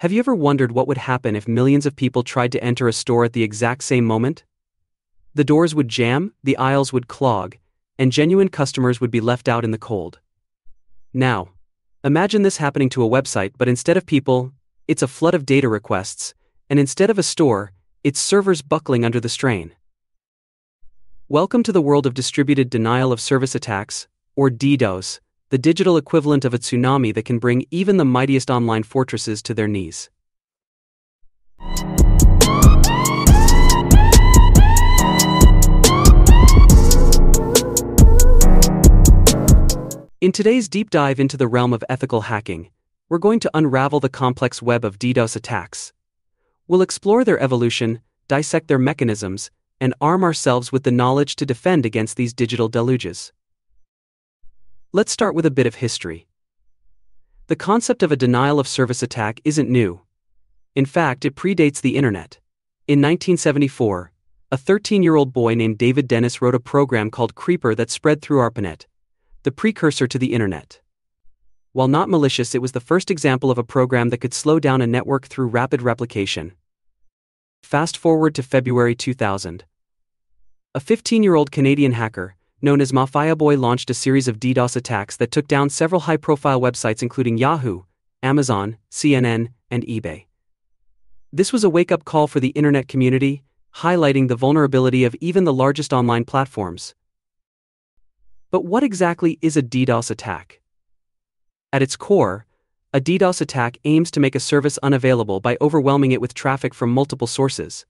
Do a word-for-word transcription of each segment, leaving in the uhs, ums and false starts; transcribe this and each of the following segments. Have you ever wondered what would happen if millions of people tried to enter a store at the exact same moment? The doors would jam, the aisles would clog, and genuine customers would be left out in the cold. Now, imagine this happening to a website, but instead of people, it's a flood of data requests, and instead of a store, it's servers buckling under the strain. Welcome to the world of distributed denial-of-service attacks, or DDoS, the digital equivalent of a tsunami that can bring even the mightiest online fortresses to their knees. In today's deep dive into the realm of ethical hacking, we're going to unravel the complex web of DDoS attacks. We'll explore their evolution, dissect their mechanisms, and arm ourselves with the knowledge to defend against these digital deluges. Let's start with a bit of history. The concept of a denial-of-service attack isn't new. In fact, it predates the internet. In nineteen seventy-four, a thirteen-year-old boy named David Dennis wrote a program called Creeper that spread through ARPANET, the precursor to the internet. While not malicious, it was the first example of a program that could slow down a network through rapid replication. Fast forward to February two thousand. A fifteen-year-old Canadian hacker, known as MafiaBoy, launched a series of DDoS attacks that took down several high-profile websites including Yahoo, Amazon, C N N, and eBay. This was a wake-up call for the internet community, highlighting the vulnerability of even the largest online platforms. But what exactly is a DDoS attack? At its core, a DDoS attack aims to make a service unavailable by overwhelming it with traffic from multiple sources.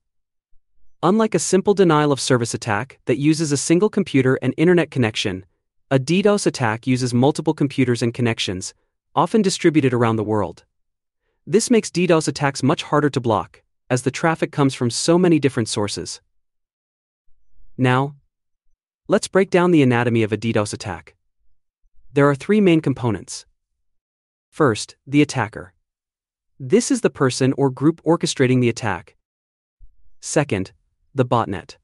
Unlike a simple denial-of-service attack that uses a single computer and internet connection, a DDoS attack uses multiple computers and connections, often distributed around the world. This makes DDoS attacks much harder to block, as the traffic comes from so many different sources. Now, let's break down the anatomy of a DDoS attack. There are three main components. First, the attacker. This is the person or group orchestrating the attack. Second, the botnet.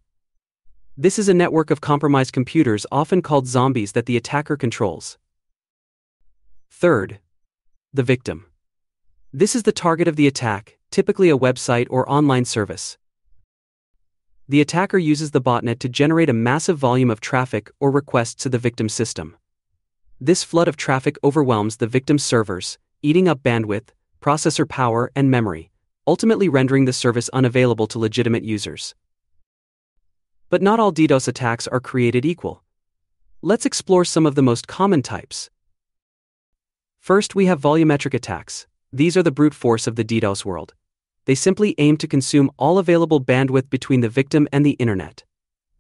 This is a network of compromised computers, often called zombies, that the attacker controls. Third, the victim. This is the target of the attack, typically a website or online service. The attacker uses the botnet to generate a massive volume of traffic or requests to the victim's system. This flood of traffic overwhelms the victim's servers, eating up bandwidth, processor power, and memory, ultimately rendering the service unavailable to legitimate users. But not all DDoS attacks are created equal. Let's explore some of the most common types. First, we have volumetric attacks. These are the brute force of the DDoS world. They simply aim to consume all available bandwidth between the victim and the internet.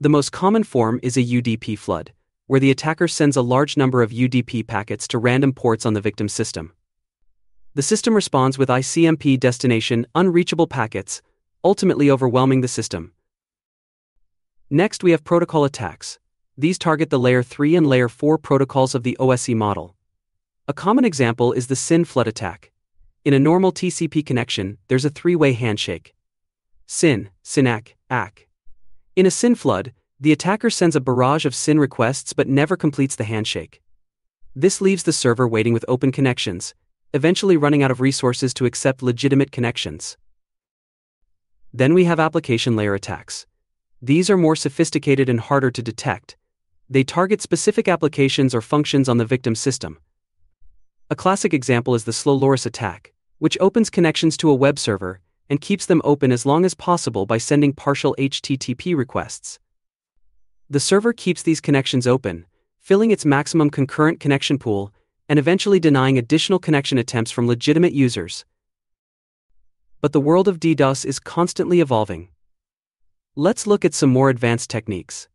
The most common form is a U D P flood, where the attacker sends a large number of U D P packets to random ports on the victim's system. The system responds with I C M P destination unreachable packets, ultimately overwhelming the system. Next, we have protocol attacks. These target the layer three and layer four protocols of the O S C model. A common example is the S Y N flood attack. In a normal T C P connection, there's a three-way handshake. S Y N, S Y N A C, A C. In a S Y N flood, the attacker sends a barrage of S Y N requests but never completes the handshake. This leaves the server waiting with open connections, eventually running out of resources to accept legitimate connections. Then we have application layer attacks. These are more sophisticated and harder to detect. They target specific applications or functions on the victim system. A classic example is the Slowloris attack, which opens connections to a web server and keeps them open as long as possible by sending partial H T T P requests. The server keeps these connections open, filling its maximum concurrent connection pool and eventually denying additional connection attempts from legitimate users. But the world of DDoS is constantly evolving. Let's look at some more advanced techniques.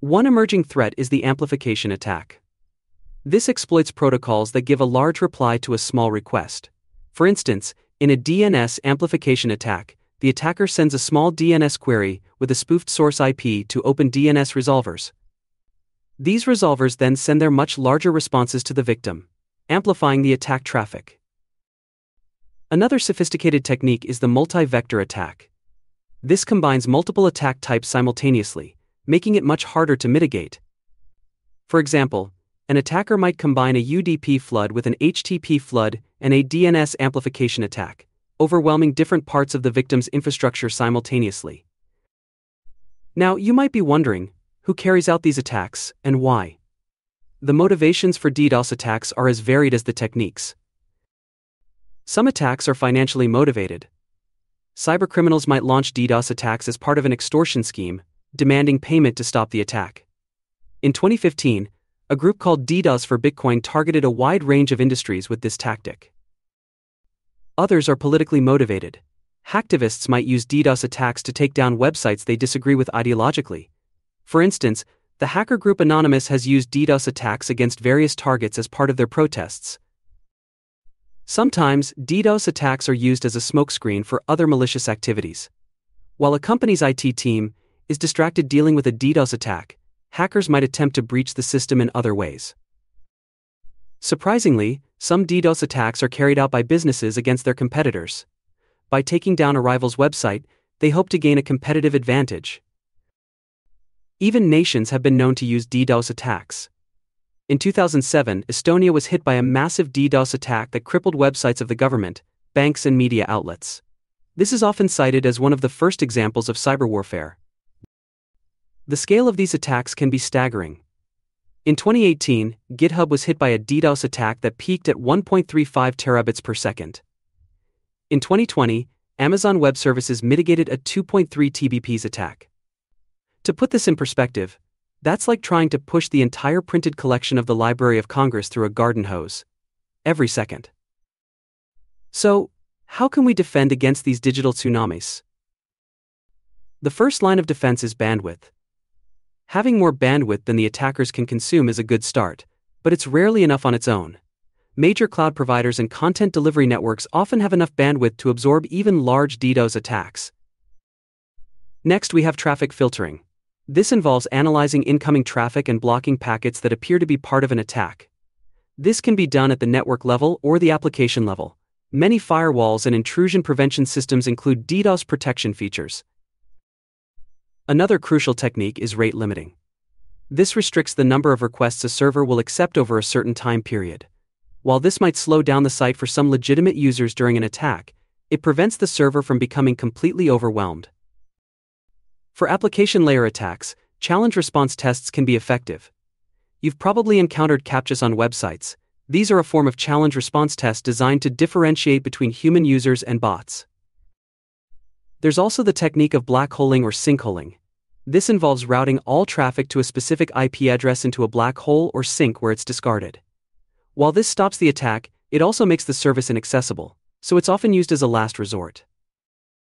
One emerging threat is the amplification attack. This exploits protocols that give a large reply to a small request. For instance, in a D N S amplification attack, the attacker sends a small D N S query with a spoofed source I P to open D N S resolvers. These resolvers then send their much larger responses to the victim, amplifying the attack traffic. Another sophisticated technique is the multi-vector attack. This combines multiple attack types simultaneously, making it much harder to mitigate. For example, an attacker might combine a U D P flood with an H T T P flood and a D N S amplification attack, overwhelming different parts of the victim's infrastructure simultaneously. Now, you might be wondering, who carries out these attacks, and why? The motivations for DDoS attacks are as varied as the techniques. Some attacks are financially motivated. Cybercriminals might launch DDoS attacks as part of an extortion scheme, demanding payment to stop the attack. In twenty fifteen, a group called DDoS for Bitcoin targeted a wide range of industries with this tactic. Others are politically motivated. Hacktivists might use DDoS attacks to take down websites they disagree with ideologically. For instance, the hacker group Anonymous has used DDoS attacks against various targets as part of their protests. Sometimes, DDoS attacks are used as a smokescreen for other malicious activities. While a company's I T team is distracted dealing with a DDoS attack, hackers might attempt to breach the system in other ways. Surprisingly, some DDoS attacks are carried out by businesses against their competitors. By taking down a rival's website, they hope to gain a competitive advantage. Even nations have been known to use DDoS attacks. In two thousand seven, Estonia was hit by a massive DDoS attack that crippled websites of the government, banks, and media outlets. This is often cited as one of the first examples of cyberwarfare. The scale of these attacks can be staggering. In twenty eighteen, GitHub was hit by a DDoS attack that peaked at one point three five terabits per second. In twenty twenty, Amazon Web Services mitigated a two point three T B P s attack. To put this in perspective, that's like trying to push the entire printed collection of the Library of Congress through a garden hose every second. So, how can we defend against these digital tsunamis? The first line of defense is bandwidth. Having more bandwidth than the attackers can consume is a good start, but it's rarely enough on its own. Major cloud providers and content delivery networks often have enough bandwidth to absorb even large DDoS attacks. Next, we have traffic filtering. This involves analyzing incoming traffic and blocking packets that appear to be part of an attack. This can be done at the network level or the application level. Many firewalls and intrusion prevention systems include DDoS protection features. Another crucial technique is rate limiting. This restricts the number of requests a server will accept over a certain time period. While this might slow down the site for some legitimate users during an attack, it prevents the server from becoming completely overwhelmed. For application layer attacks, challenge response tests can be effective. You've probably encountered CAPTCHAs on websites. These are a form of challenge response test designed to differentiate between human users and bots. There's also the technique of blackholing or sinkholing. This involves routing all traffic to a specific I P address into a black hole or sink where it's discarded. While this stops the attack, it also makes the service inaccessible, so it's often used as a last resort.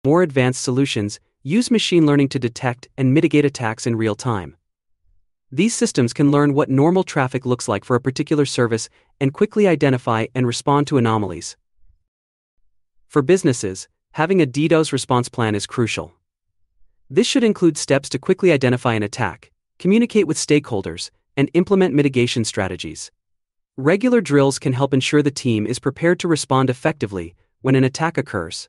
More advanced solutions use machine learning to detect and mitigate attacks in real time. These systems can learn what normal traffic looks like for a particular service and quickly identify and respond to anomalies. For businesses, having a DDoS response plan is crucial. This should include steps to quickly identify an attack, communicate with stakeholders, and implement mitigation strategies. Regular drills can help ensure the team is prepared to respond effectively when an attack occurs.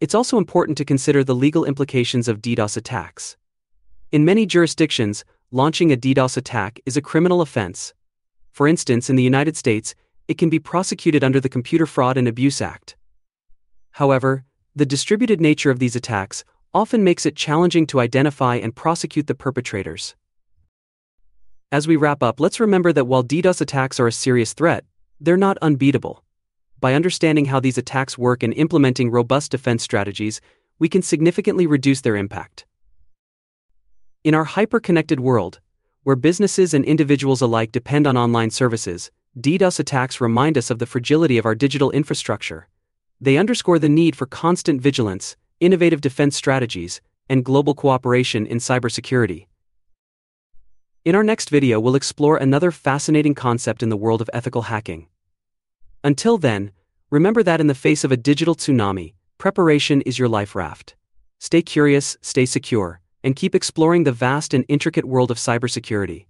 It's also important to consider the legal implications of DDoS attacks. In many jurisdictions, launching a DDoS attack is a criminal offense. For instance, in the United States, it can be prosecuted under the Computer Fraud and Abuse Act. However, the distributed nature of these attacks often makes it challenging to identify and prosecute the perpetrators. As we wrap up, let's remember that while DDoS attacks are a serious threat, they're not unbeatable. By understanding how these attacks work and implementing robust defense strategies, we can significantly reduce their impact. In our hyper-connected world, where businesses and individuals alike depend on online services, DDoS attacks remind us of the fragility of our digital infrastructure. They underscore the need for constant vigilance, innovative defense strategies, and global cooperation in cybersecurity. In our next video, we'll explore another fascinating concept in the world of ethical hacking. Until then, remember that in the face of a digital tsunami, preparation is your life raft. Stay curious, stay secure, and keep exploring the vast and intricate world of cybersecurity.